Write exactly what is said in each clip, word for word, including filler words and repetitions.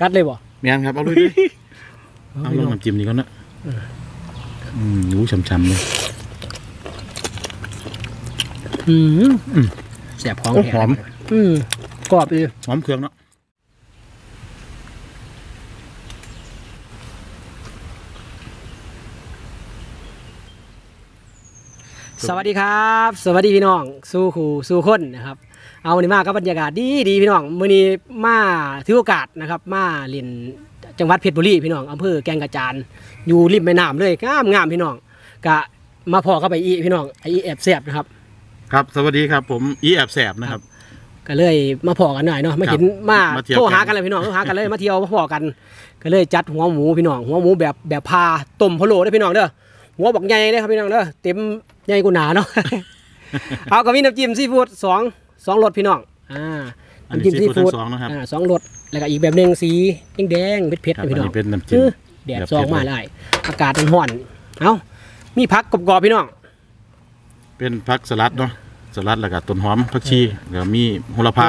กัดเลยบ่แม่นครับเอาเลยเอาลองน้ำจิ้มนี่ก่อนนะอืมหูช้ำๆเลยอืมแสบของหอมอืมกรอบดีหอมเครื่องเนาะสวัสดีครับสวัสดีพี่น้องสู้ขู่สู้คนนะครับเอาวันนี้มากับบรรยากาศดีดีพี่น้องวันนี้มาถือโอกาสนะครับมาเล่นจังหวัดเพชรบุรีพี่น้องอำเภอแก่งกระจานอยู่ริมแม่น้ำเลยงามงามพี่น้องกะมาพอเข้าไปอีพี่น้องไอแอบแสบนะครับครับสวัสดีครับผมอีแอบแสบนะครับก็เลยมาพอกันหน่อยเนาะมาเห็นมาโทรหากันเลยพี่น้องโทรหากันเลยมาเที่ยวมาพอกันก็เลยจัดหัวหมูพี่น้องหัวหมูแบบแบบพาต้มพะโล้ได้พี่น้องเด้อหัวบอกใหญ่เลยครับพี่น้องเด้อเต็มใหญ่กูหนาเนาะเอากระวิน้ำจิ้มซีฟู้ดสองสองรสพี่น้องอ่าน้ำจิ้มซีฟู้ดสองนะครับสองรสแล้วก็อีกแบบหนึ่งสีแดงๆเผ็ดๆพี่น้องแดดซองมาเลยอากาศมันห่อนเอ้ามีผักกรอบๆพี่น้องเป็นผักสลัดเนาะสลัดแล้วก็ต้นหอมผักชีแล้วมีโหระพา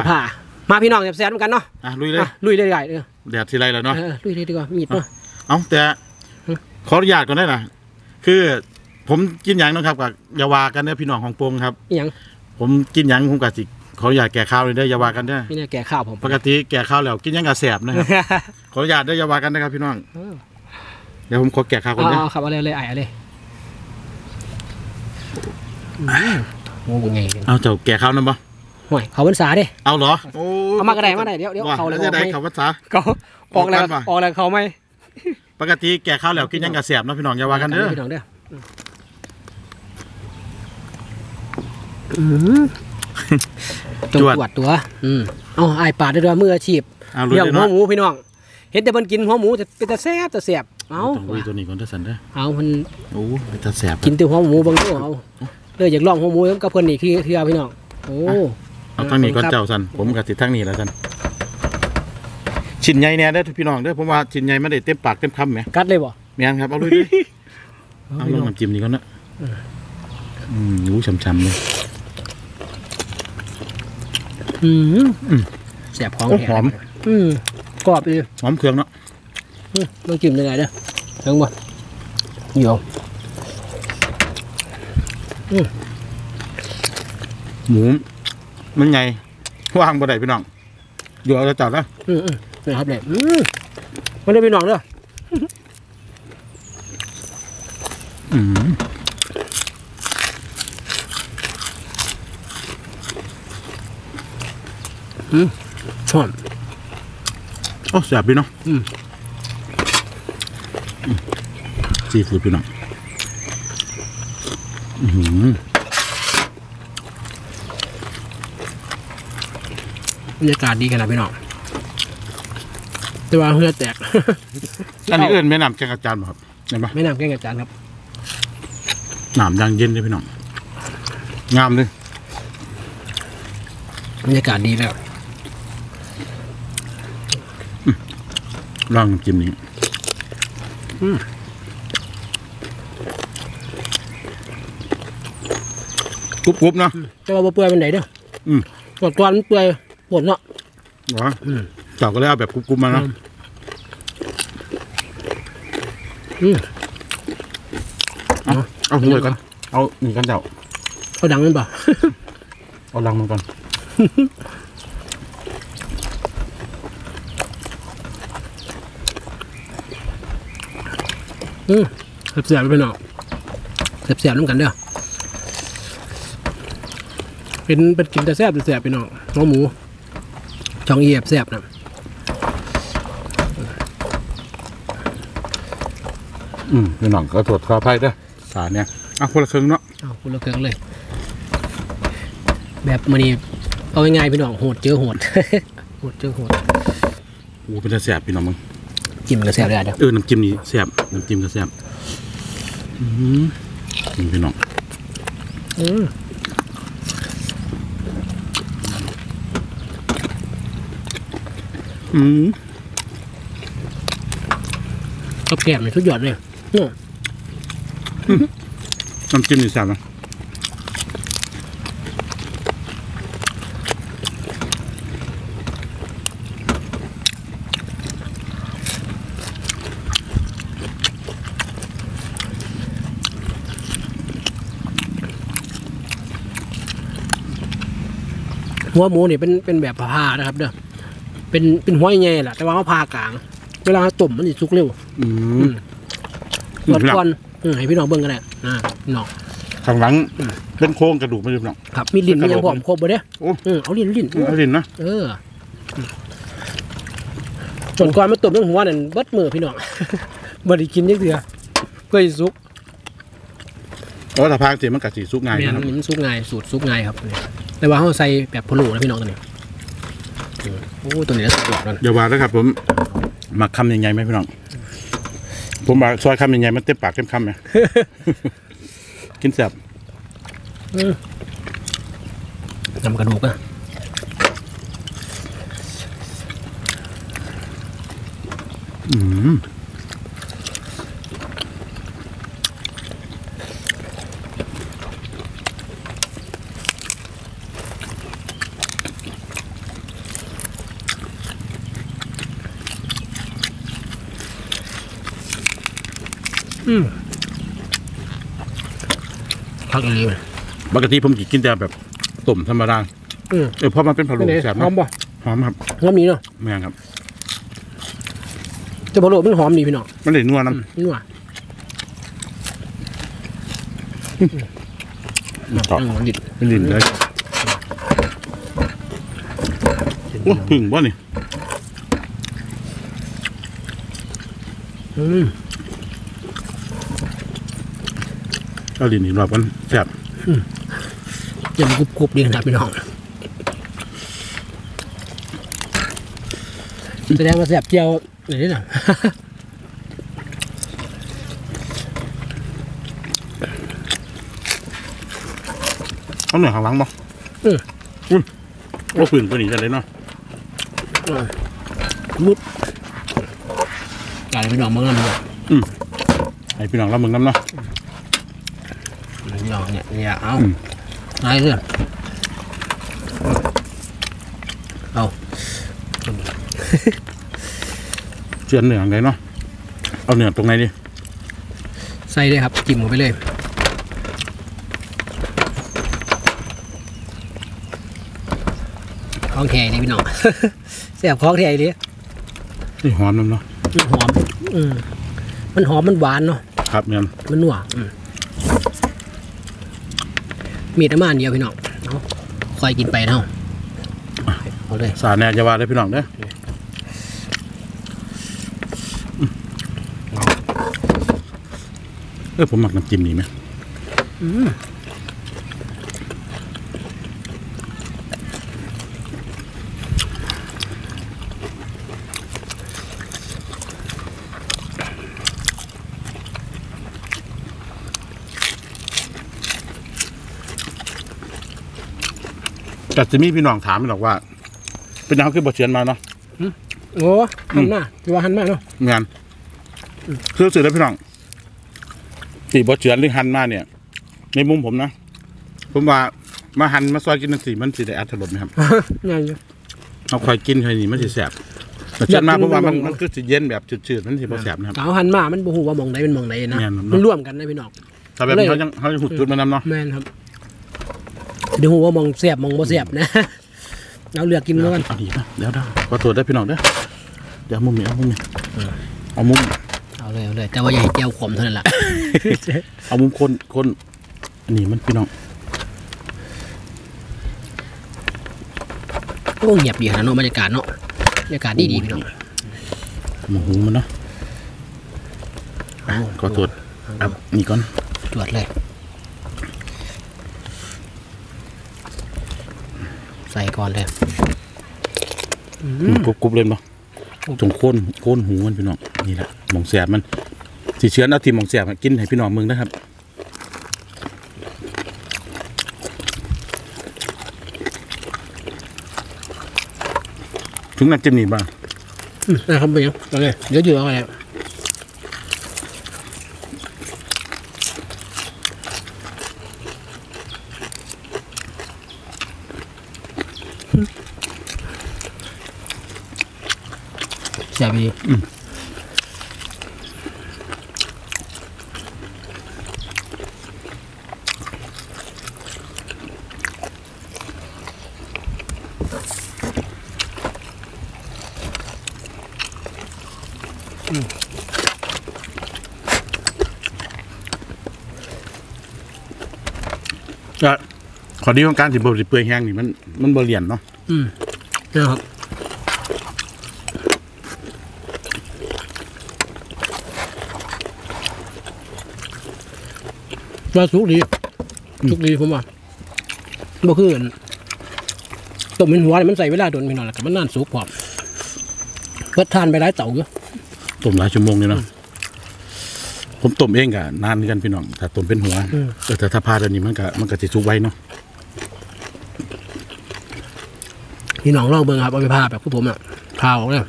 มาพี่น้องแซ่บๆเหมือนกันเนาะอ่ะลุยเลยลุยเลยใหญ่เลยแดดทีไรแล้วเนาะลุยเลยดีกว่ามีดเนาะเอ้าแต่ขออนุญาตก่อนได้ไหมคือผมกินหยังนะครับกับยาวากันเนี่ยพี่น้องของปงครับยังผมกินหยังผมกับจิขออนุญาตแก่ข้าวเลยได้ยาวากันได้ไม่ได้แก่ข้าวผมปกติแก่ข้าวแล้วกินหยังกับแสบนะครับขออนุญาตได้ยาวากันนะครับพี่น้องเดี๋ยวผมขอแก่ข้าวคนนี้ครับเอาเลยเลยไอ้เลยโอ้โหไงเอาเจ้าแก่ข้าวนั่นปะห่วยเขาวันสาดิเอาเหรอเอามากระไดมาไหนเดี๋ยวเดี๋ยวเขาเลยเขาวันสาเขาออกแล้วออกแล้วเขาไม่ปกติแก่ข้าวแล้วกินหยังกับแสบนะพี่น้องยาวากันเด้อพี่น้องเด้อจวดตัวอืมเอาไอปาดได้ด้วยมืออาชีพเรื่องหัวหมูพี่น้องเห็นแต่มันกินหัวหมูจะเป็นตาแสบตาแสบเอาตัวนี้ก่อนตาสันได้เอามันโอ้เป็นตาแสบกินตัวหัวหมูบางตัวเอาเลยอยากลองหัวหมูกับเพื่อนนี่คือเที่ยวพี่น้องโอ้เอาทั้งนี้ก่อนเจ้าสันผมกับติดทั้งนี้แล้วสันชิ้นใหญ่แน่ได้พี่น้องเด้อผมว่าชิ้นใหญ่ไม่ได้เต็มปากเต็มคำไหมกัดเลยบ่แม่นครับเอาเลยเอาลองน้ำจิ้มนี่ก่อนนะอืมหูช้ำๆเลยอืมแสบของหอมอืมกรอบดีหอมเครื่องเนาะต้องจิ้มยังไงเด้อทั้งหมดเหนียวหมูมันไงว่างบ่ได้พี่น้องอยู่เอาจะจัดแล้วอืมนี่ครับเนี่ยมันได้พี่น้องเด้ออืมอืมหอมโอ้แสบพี่น้องอืมซีฟู้ดพี่น้องอืมบรรยากาศดีขนาดพี่น้องแต่ว่าเพื่อแตกอันนี้เอิ้นแม่น้ำแก่งกระจานบ่ครับเห็นปะแม่น้ำแก่งกระจานครับน้ำยางเย็นเลยพี่น้องงามเลยบรรยากาศดีแล้วลองจิ้มนี้กรุบๆนะแต่ว่าเปื่อยเป็นไหนเด้อตอนตอนเปื่อยปวดเนาะหรอเจ้าก็เลยเอาแบบกรุบๆมาเนาะเอาหัวกันเอาหนึ่งกันเจ้าเอาดังมันป่ะเอาดังมันก่อนอืมเสียบๆไปหน่อยเสียบๆน้ำกันเด้อเป็นเป็นกินแต่แซ่บแต่แซ่บไปหน่อยน้องหมูช่องเอียบแซ่บนะอืมไปหน่อยก็ตรวจขออภัยด้วยสารเนี่ยเอาคนละครึ่งเนาะเอาคนละครึ่งเลยแบบมันนี่เอาง่ายๆพี่น้องโหดเจอโหดโหดเจอโหดโอ้เป็นกระแสบพี่น้องมึงจิ้มกระแสบได้เออน้ำจิ้มนี่แสบน้ำจิ้มกระแสบอืมพี่น้องอืมอืมกับแกมเนี่ยทุกหยอดเลยน้ำจิ้มนี่แสบนะ หัวหมูนี่เป็นเป็นแบบผ่านะครับเด้อเป็นเป็นหัวใหญ่แหละแต่ว่าเขาผ่ากลางเวลาตุ่มมันจะสุกเร็วอืมหมดก่อนให้พี่น้องเบิ้งกันแหละอ่าน้องข้างหลังเป็นโครงกระดูกไม่ลืมน้องครับมีลิ้นมีอย่างพร้อมครบเลยเด้อเอาลิ้นลิ้นเอาลิ้นนะเออจนก่อนมาตุ่มเรื่องหัวนั่นเบิดมือพี่น้องบริกินยังเถื่อเพื่อสุกเพราะถ้าพากเสียมันกัดสีสุกง่ายนะครับมันสุกง่ายสูตรสุกง่ายครับแต่ว่าเขาใส่แบบพะโล้นะพี่น้องตัวนี้โอ้ตัวนี้สุดยอดเลยเดี๋ยวว่าแล้วครับผมหมักคำยังไงไหมพี่น้องผมมาซอยคำยังไงมันเต็มปากเต็มคำไหมกินแซ่บนำกระดูกอะอืมอืมพักอีกปกติผมกินแต่แบบต้มธรรมดาอืมเออพอมันเป็นพะโล้แซ่บหอมบ่หอมครับหอมนี้เนาะแม่งครับแต่พะโล้มันหอมดีพี่น้องมันเลยนัวน้ำนัวต่อดิบดิบเลยโอ้ยพึ่งบ่นี่อืมเอาดินนี่รอบกันแซ่บยังกรุบกรุบดีนะครับพี่น้องแสดงว่าแซ่บเจียวหรือเปล่าเอาหน่อยข้างหลังบ่อืออือโอ้ฝืนตัวนี้จะเลยเนาะรูปจ่ายพี่น้องมึงน้ำเลยอือให้พี่น้องเรามึงน้ำเนาะเนี่ยเนี่ยเอาไงเรื่องเอาเชือนเหนือไงเนาะเอาเหนือตรงไหนดิใส่เลยครับจิ้มลงไปเลยคล้องแทยเลยพี่น้องเสียบคล้องแทยเลยนี่หอมน้ำเนาะหอมมันหอมมันหวานเนาะครับเนี่ยมันนัวมีดน้ำมันเดียวพี่น้องคอยกินไปเท่าเอาเลยสารแนวจะวาดเลยพี่น้องเด้อเออผมหมักน้ำจิ้มนี่ไหมแต่จะมีพี่น้องถามหรอกว่าเป็นยังคือบทเชียนมาเนาะโอ้หันมาคือว่าหันมาเนาะงานคือสื่อแล้วพี่น้องตีบทเชียนหรือหันมาเนี่ยในมุมผมนะผมว่ามาหันมาซอยกินนั่นสิมันสีได้อัตรสไหมครับง่ายอยู่เอาคอยกินคอยหนีมันสีแสบเชียนมาเพราะว่ามันมันคือสีเย็นแบบจืดๆมันสีแสบนะครับเอาหันมามันบูหูว่ามองไหนเป็นมองไหนนะมันร่วมกันนะพี่น้องแต่แบบเขาจะเขาจะหุดจุดมานำเนาะแม่นครับดูว่ามองแสบมองบ่แสบนะเราเลือกกินแล้วกันเดี๋ยวได้ขอตรวจได้พี่น้องเด้อเดี๋ยวมุมนี้เอามุมนี้เอามุมเอาเลยเอาเลยแต่ว่าอย่าให้เจียวขมเท่านั้นแหละเอามุมคนคนนี่มันพี่น้องก็เงียบดีนะเนาะบรรยากาศเนาะบรรยากาศดีดีพี่น้องมองหูมันเนาะขอตรวจนี่ก่อนตรวจเลยใส่ก่อนเลยกรุบกรุบเลยเนาะตรงโค่นโค่นหูมันพี่น้องนี่แหละหม่องแสบมันสีเชื้อเอาทีหม่องแสบกินให้พี่น้องมึงนะครับถึงน้ำจิ้มนี่บ้างนะครับไปยังเอาเลยเยอะๆเอาเลยแซ่บดี ก็ขอดีของการสิบสิบเปื่อยแห้งนี่มันมันบริเลียนเนาะอืมเจ้าครับมาสุกดีสุกดีผมว่าบ่คือต้มเป็นหัวมันใส่เวลาโดนไปหน่อยแหละแต่มันนานสุกพร้อมเพื่อทานไปหลายเต่าเยอะต้มหลายชั่วโมงเลยเนาะผมต้มเองกะนานกันพี่น้องถ้าต้มเป็นหัวแต่ถ้าพาเดี๋ยวนี้มันกะมันกะสิสุกไวเนาะพี่น้องลองเบิ่งครับเอาไปพาแบบพวกผมอ่ะพาออกเลย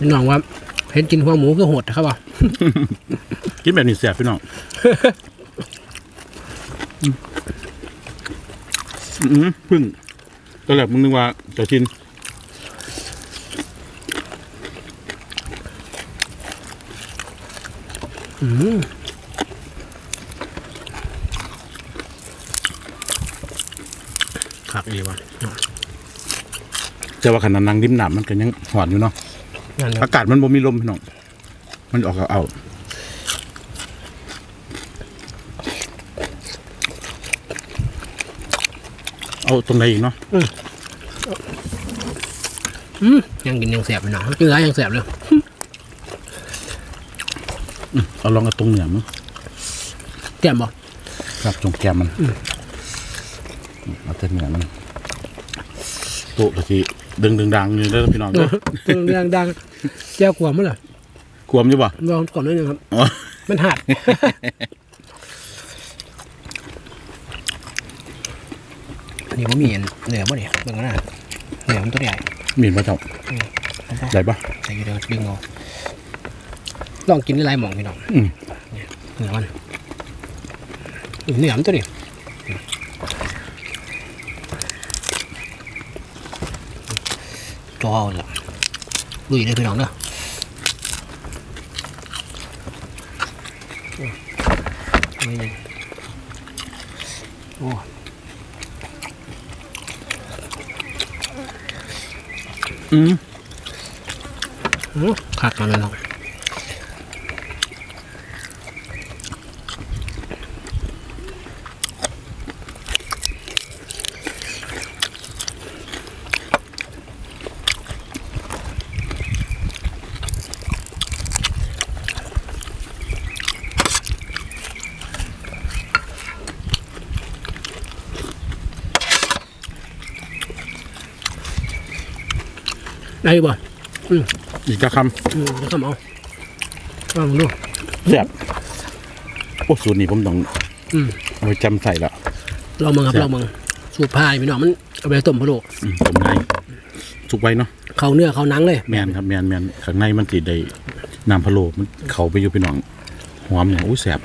พี่น้องว่าเห็นกินหัวหมูก็โหดครับว่ากินแบบนี้เสียพี่น้องพึ่งตอนแรกมึงนึกว่าจะกินอืมขับเอวะจะว่าขนาดนางริมหนามมันก็ยังหวานอยู่เนาะอากาศมันบ่มีลมพี่น้องมันออกเอาเอาเอาตรงไหนอีกเนาะอืมยังกินยังแสบไปหน่อยกินร้ายยังแสบเลยเอาลองกระตุ้งเหนือมั้งแก้มบ่ครับตรงแก้มมันเอาเส้นเหนือมันโป๊ะตะกี้ดึงดึงดังอยู่ได้พี่น้องด้วยดึงดังดังแก้วขวมมั้ยล่ะขวมอยู่ป่ะลองขวมนิดนึงครับมันหัดนี่มันมีเหนือป่ะเนี่ยเหนือน่ะเหนือมันตัวใหญ่มีป่ะเจ้าใหญ่ป่ะใหญ่อยู่เดียวดึงเอาลองกินได้หลายหม่องพี่น้องเหนือมันเหนือมันตัวเดียวจ้าวเลยลุยได้พี่น้องเนาะโอ้อืมขาดมาเลยน้องได้บ่อีกกระคำกระคำเอาเอาดูแซ่บโอ้สูตรนี้ผมต้องเอาไปจำใส่ละเราเมืองครับเราเมืองสูตรพายพี่น้องมันเอาไปต้มพะโล้ต้มในสุกไว้เนาะเขาเนื้อเขาหนังเลยแมนครับแมนแมนข้างในมันติดได้น้ำพะโล้มันเขาไปอยู่พี่น้องหอมอย่างอู้แซ่บ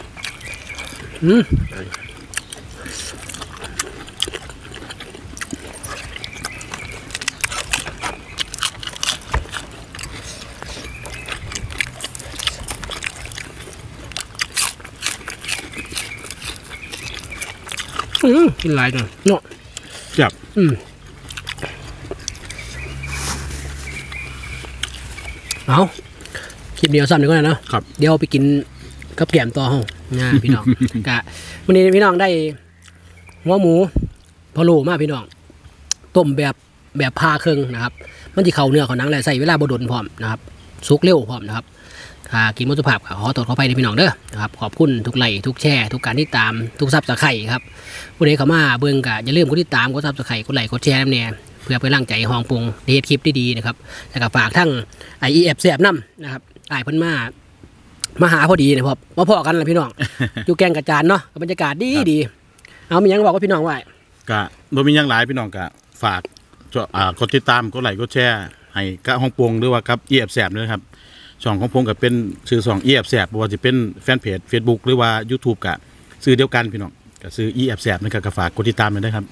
กินหลายหน่อยเนาะจับอืมเอาคลิปเดียวซ้ำหนึ่งก็ได้เนาะครับเดี๋ยวไปกินกับแกมต่อห้องนะพี่น้องกะวันนี้พี่น้องได้หัวหมูพะโล้มาพี่น้องต้มแบบแบบพาเครื่องนะครับมันที่เขาเนื้อเขาหนังเลยใส่เวลาบดลพร้อมนะครับสุกเร็วพร้อมนะครับกินมัตสุภาพขอตรวจเข้าไปในพี่น้องเด้อนะครับขอบคุณทุกไลค์ทุกแชร์ทุกการที่ตามทุกซับสไคร์ครับผู้ใดเข้ามาเบิ่งก็อย่าลืมกดติดตามกดซับสไคร์กดไลค์กดแชร์เนี่ยเพื่อเป็นกำลังใจห้องปรุงในคลิปดีๆนะครับแล้วก็ฝากทั้งไอเอฟแซบน้ำนะครับไอพันมามาหาพอดีนะครับมาพอกันเลยพี่น้องอยู่แกงกระจานเนาะบรรยากาศดีดีเอามียังบอกว่าพี่น้องไว้ก็โดยมียังหลายพี่น้องก็ฝากกดติดตามกดไลค์กดแชร์ให้กับห้องปรุงหรือว่ากับเอฟแซบด้วยครับช่องของผมกับเป็นซื้อสองเอียบแสบว่าจะเป็นแฟนเพจ Facebook หรือว่า YouTube กับซื้อเดียวกันพี่น้องกับซื้อเอียบแสบนะครับกับฝากกดติดตามเลยนะครับ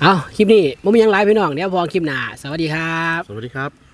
เอาคลิปนี้ผมมียังไลฟ์พี่น้องเดี๋ยวพอคลิปหน้าสวัสดีครับสวัสดีครับ